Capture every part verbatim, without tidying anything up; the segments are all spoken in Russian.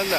она.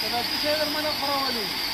Когда ты делаешь, мы на провалим.